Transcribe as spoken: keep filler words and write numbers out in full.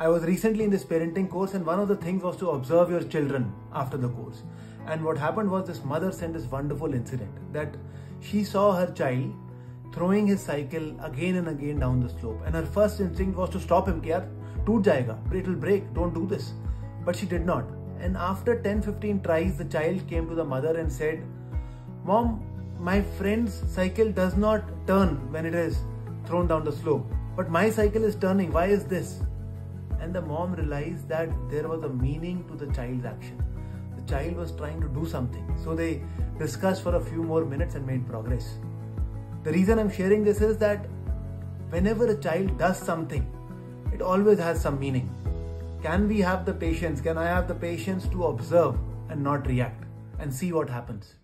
I was recently in this parenting course, and one of the things was to observe your children after the course. And what happened was, this mother sent this wonderful incident that she saw her child throwing his cycle again and again down the slope, and her first instinct was to stop him. Kya, toot jayega, it will break, don't do this. But she did not. And after ten fifteen tries, the child came to the mother and said, "Mom, my friend's cycle does not turn when it is thrown down the slope, but my cycle is turning. Why is this?" And the mom realized that there was a meaning to the child's action. The child was trying to do something. So they discussed for a few more minutes and made progress. The reason I'm sharing this is that whenever a child does something, it always has some meaning. Can we have the patience? Can I have the patience to observe and not react and see what happens?